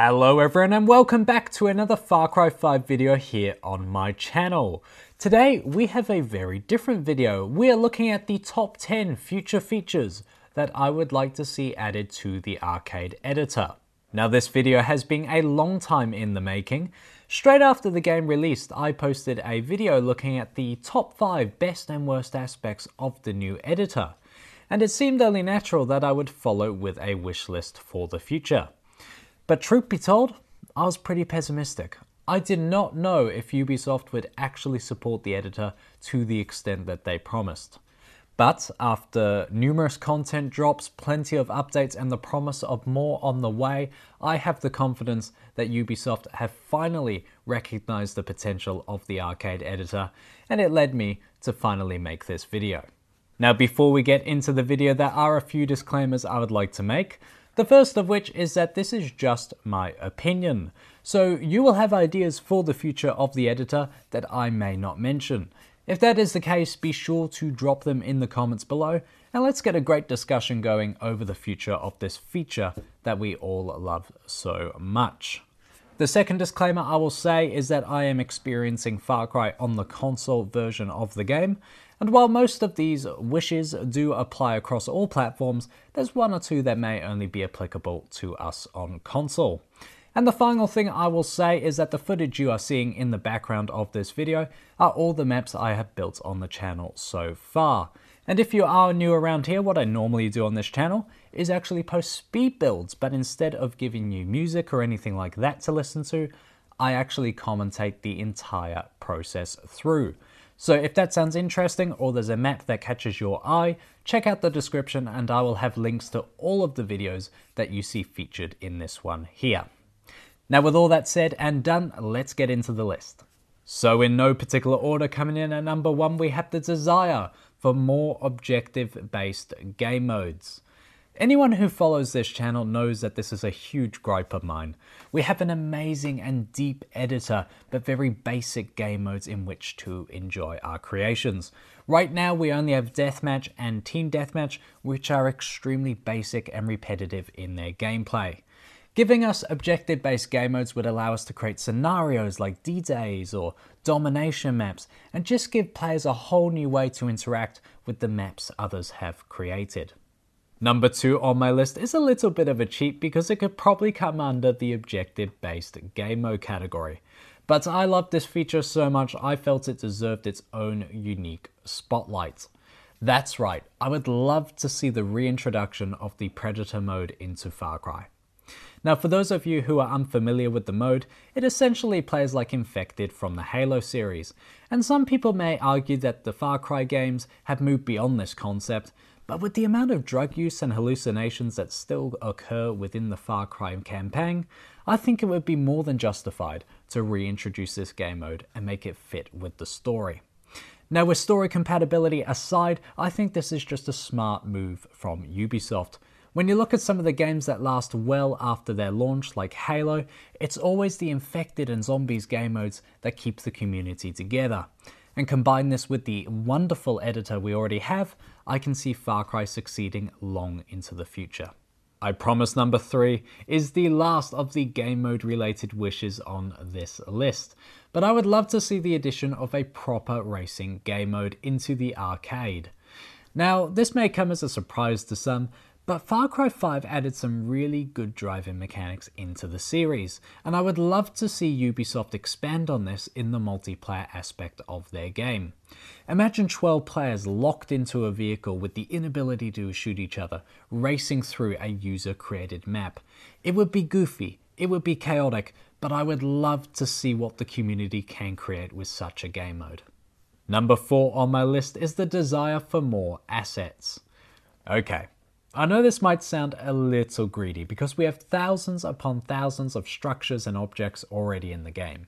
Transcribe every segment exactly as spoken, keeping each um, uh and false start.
Hello everyone and welcome back to another Far Cry five video here on my channel. Today we have a very different video. We are looking at the top ten future features that I would like to see added to the Arcade Editor. Now this video has been a long time in the making. Straight after the game released, I posted a video looking at the top five best and worst aspects of the new editor. And it seemed only natural that I would follow with a wishlist for the future. But truth be told, I was pretty pessimistic. I did not know if Ubisoft would actually support the editor to the extent that they promised. But after numerous content drops, plenty of updates, and the promise of more on the way, I have the confidence that Ubisoft have finally recognized the potential of the Arcade Editor, and it led me to finally make this video. Now, before we get into the video, there are a few disclaimers I would like to make. The first of which is that this is just my opinion, so you will have ideas for the future of the editor that I may not mention. If that is the case, be sure to drop them in the comments below, and let's get a great discussion going over the future of this feature that we all love so much. The second disclaimer I will say is that I am experiencing Far Cry on the console version of the game, and while most of these wishes do apply across all platforms, there's one or two that may only be applicable to us on console. And the final thing I will say is that the footage you are seeing in the background of this video are all the maps I have built on the channel so far. And if you are new around here, what I normally do on this channel is actually post speed builds, but instead of giving you music or anything like that to listen to, I actually commentate the entire process through. So if that sounds interesting or there's a map that catches your eye, check out the description and I will have links to all of the videos that you see featured in this one here. Now with all that said and done, let's get into the list. So in no particular order, coming in at number one, we have the desire for more objective-based game modes. Anyone who follows this channel knows that this is a huge gripe of mine. We have an amazing and deep editor, but very basic game modes in which to enjoy our creations. Right now, we only have Deathmatch and Team Deathmatch, which are extremely basic and repetitive in their gameplay. Giving us objective-based game modes would allow us to create scenarios like D-Days or domination maps, and just give players a whole new way to interact with the maps others have created. Number two on my list is a little bit of a cheat because it could probably come under the objective-based game mode category. But I love this feature so much I felt it deserved its own unique spotlight. That's right, I would love to see the reintroduction of the Predator mode into Far Cry. Now, for those of you who are unfamiliar with the mode, it essentially plays like Infected from the Halo series, and some people may argue that the Far Cry games have moved beyond this concept, but with the amount of drug use and hallucinations that still occur within the Far Cry campaign, I think it would be more than justified to reintroduce this game mode and make it fit with the story. Now, with story compatibility aside, I think this is just a smart move from Ubisoft. When you look at some of the games that last well after their launch, like Halo, it's always the Infected and Zombies game modes that keep the community together. And combine this with the wonderful editor we already have, I can see Far Cry succeeding long into the future. I promise number three is the last of the game mode related wishes on this list, but I would love to see the addition of a proper racing game mode into the arcade. Now, this may come as a surprise to some, but Far Cry five added some really good driving mechanics into the series, and I would love to see Ubisoft expand on this in the multiplayer aspect of their game. Imagine twelve players locked into a vehicle with the inability to shoot each other, racing through a user-created map. It would be goofy, it would be chaotic, but I would love to see what the community can create with such a game mode. Number four on my list is the desire for more assets. Okay. I know this might sound a little greedy because we have thousands upon thousands of structures and objects already in the game,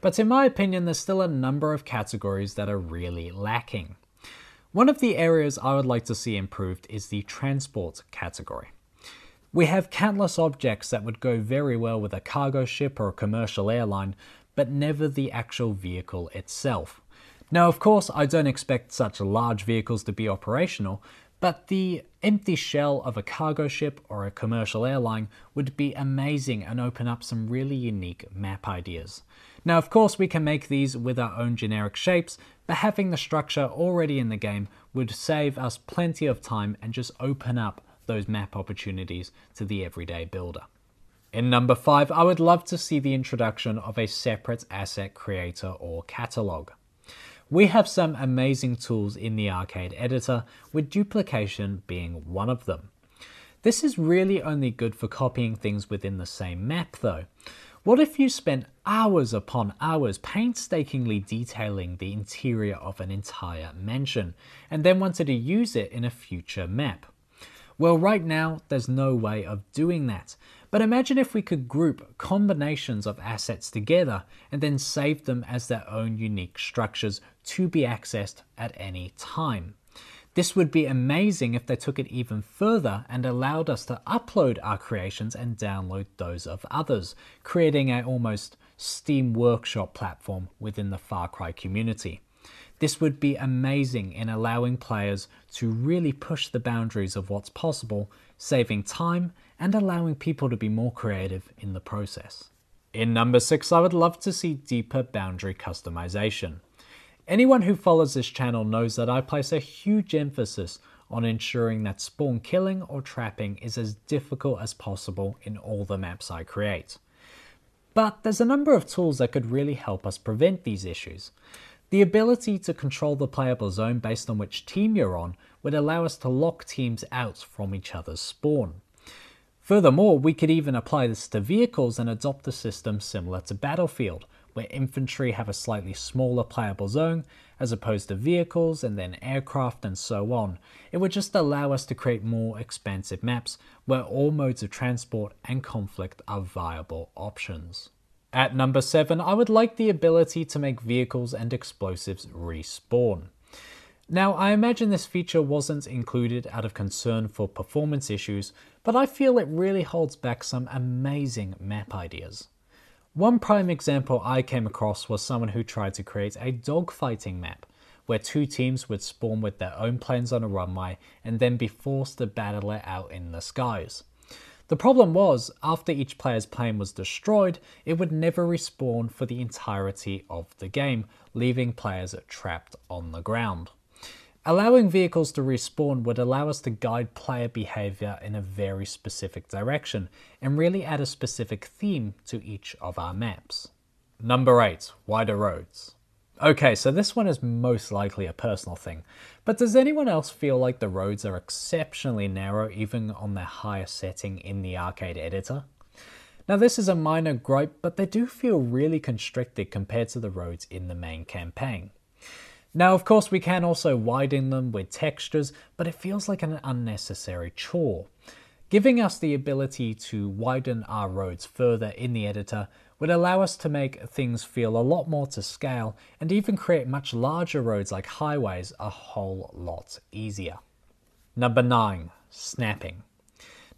but in my opinion there's still a number of categories that are really lacking. One of the areas I would like to see improved is the transport category. We have countless objects that would go very well with a cargo ship or a commercial airline, but never the actual vehicle itself. Now of course I don't expect such large vehicles to be operational, But the empty shell of a cargo ship or a commercial airline would be amazing and open up some really unique map ideas. Now, of course, we can make these with our own generic shapes, but having the structure already in the game would save us plenty of time and just open up those map opportunities to the everyday builder. In number five, I would love to see the introduction of a separate asset creator or catalog. We have some amazing tools in the Arcade Editor, with duplication being one of them. This is really only good for copying things within the same map though. What if you spent hours upon hours painstakingly detailing the interior of an entire mansion, and then wanted to use it in a future map? Well, right now, there's no way of doing that. But imagine if we could group combinations of assets together and then save them as their own unique structures to be accessed at any time. This would be amazing if they took it even further and allowed us to upload our creations and download those of others, creating an almost Steam Workshop platform within the Far Cry community. This would be amazing in allowing players to really push the boundaries of what's possible, saving time and allowing people to be more creative in the process. In number six, I would love to see deeper boundary customization. Anyone who follows this channel knows that I place a huge emphasis on ensuring that spawn killing or trapping is as difficult as possible in all the maps I create. But there's a number of tools that could really help us prevent these issues. The ability to control the playable zone based on which team you're on would allow us to lock teams out from each other's spawn. Furthermore, we could even apply this to vehicles and adopt a system similar to Battlefield, where infantry have a slightly smaller playable zone as opposed to vehicles and then aircraft and so on. It would just allow us to create more expansive maps where all modes of transport and conflict are viable options. At number seven, I would like the ability to make vehicles and explosives respawn. Now, I imagine this feature wasn't included out of concern for performance issues, but I feel it really holds back some amazing map ideas. One prime example I came across was someone who tried to create a dogfighting map, where two teams would spawn with their own planes on a runway and then be forced to battle it out in the skies. The problem was, after each player's plane was destroyed, it would never respawn for the entirety of the game, leaving players trapped on the ground. Allowing vehicles to respawn would allow us to guide player behavior in a very specific direction, and really add a specific theme to each of our maps. Number eight, wider roads. Okay, so this one is most likely a personal thing, but does anyone else feel like the roads are exceptionally narrow even on their higher setting in the Arcade Editor? Now this is a minor gripe, but they do feel really constricted compared to the roads in the main campaign. Now of course we can also widen them with textures, but it feels like an unnecessary chore. Giving us the ability to widen our roads further in the editor would allow us to make things feel a lot more to scale and even create much larger roads like highways a whole lot easier. Number nine, snapping.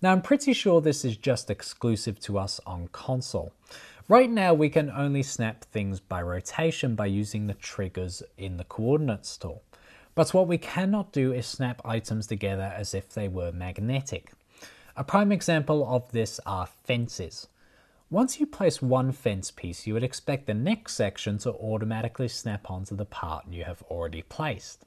Now I'm pretty sure this is just exclusive to us on console. Right now we can only snap things by rotation by using the triggers in the coordinates tool. But what we cannot do is snap items together as if they were magnetic. A prime example of this are fences. Once you place one fence piece, you would expect the next section to automatically snap onto the part you have already placed.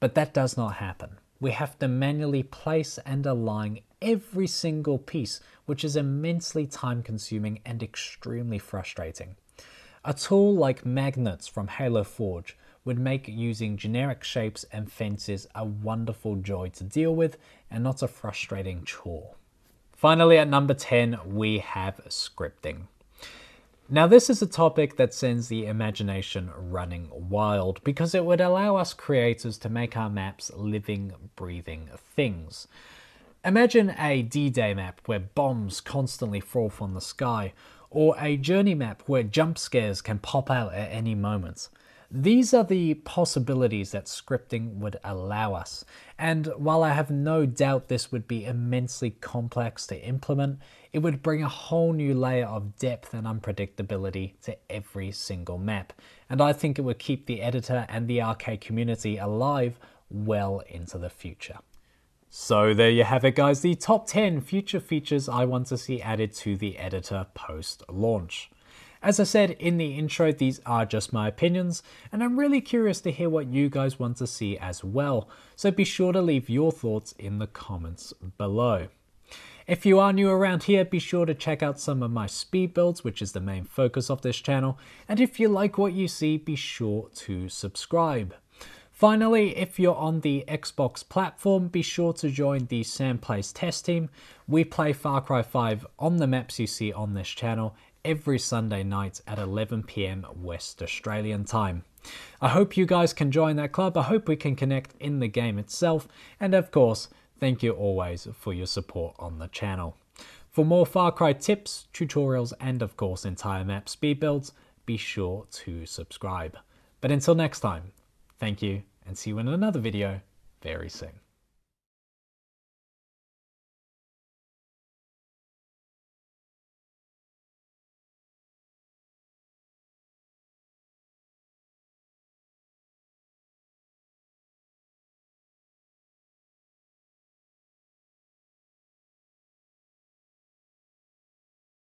But that does not happen. We have to manually place and align every single piece, which is immensely time consuming and extremely frustrating. A tool like magnets from Halo Forge would make using generic shapes and fences a wonderful joy to deal with and not a frustrating chore. Finally, at number ten, we have scripting. Now this is a topic that sends the imagination running wild because it would allow us creators to make our maps living, breathing things. Imagine a D-Day map where bombs constantly fall from the sky, or a journey map where jump scares can pop out at any moment. These are the possibilities that scripting would allow us, and while I have no doubt this would be immensely complex to implement, it would bring a whole new layer of depth and unpredictability to every single map, and I think it would keep the editor and the arcade community alive well into the future. So there you have it, guys, the top ten future features I want to see added to the editor post-launch. As I said in the intro, these are just my opinions, and I'm really curious to hear what you guys want to see as well, so be sure to leave your thoughts in the comments below. If you are new around here, be sure to check out some of my speed builds, which is the main focus of this channel, and if you like what you see, be sure to subscribe. Finally, if you're on the Xbox platform, be sure to join the Sam Plays test team. We play Far Cry five on the maps you see on this channel every Sunday night at eleven p m West Australian time. I hope you guys can join that club. I hope we can connect in the game itself. And of course, thank you always for your support on the channel. For more Far Cry tips, tutorials, and of course entire map speed builds, be sure to subscribe. But until next time, thank you. And see you in another video very soon.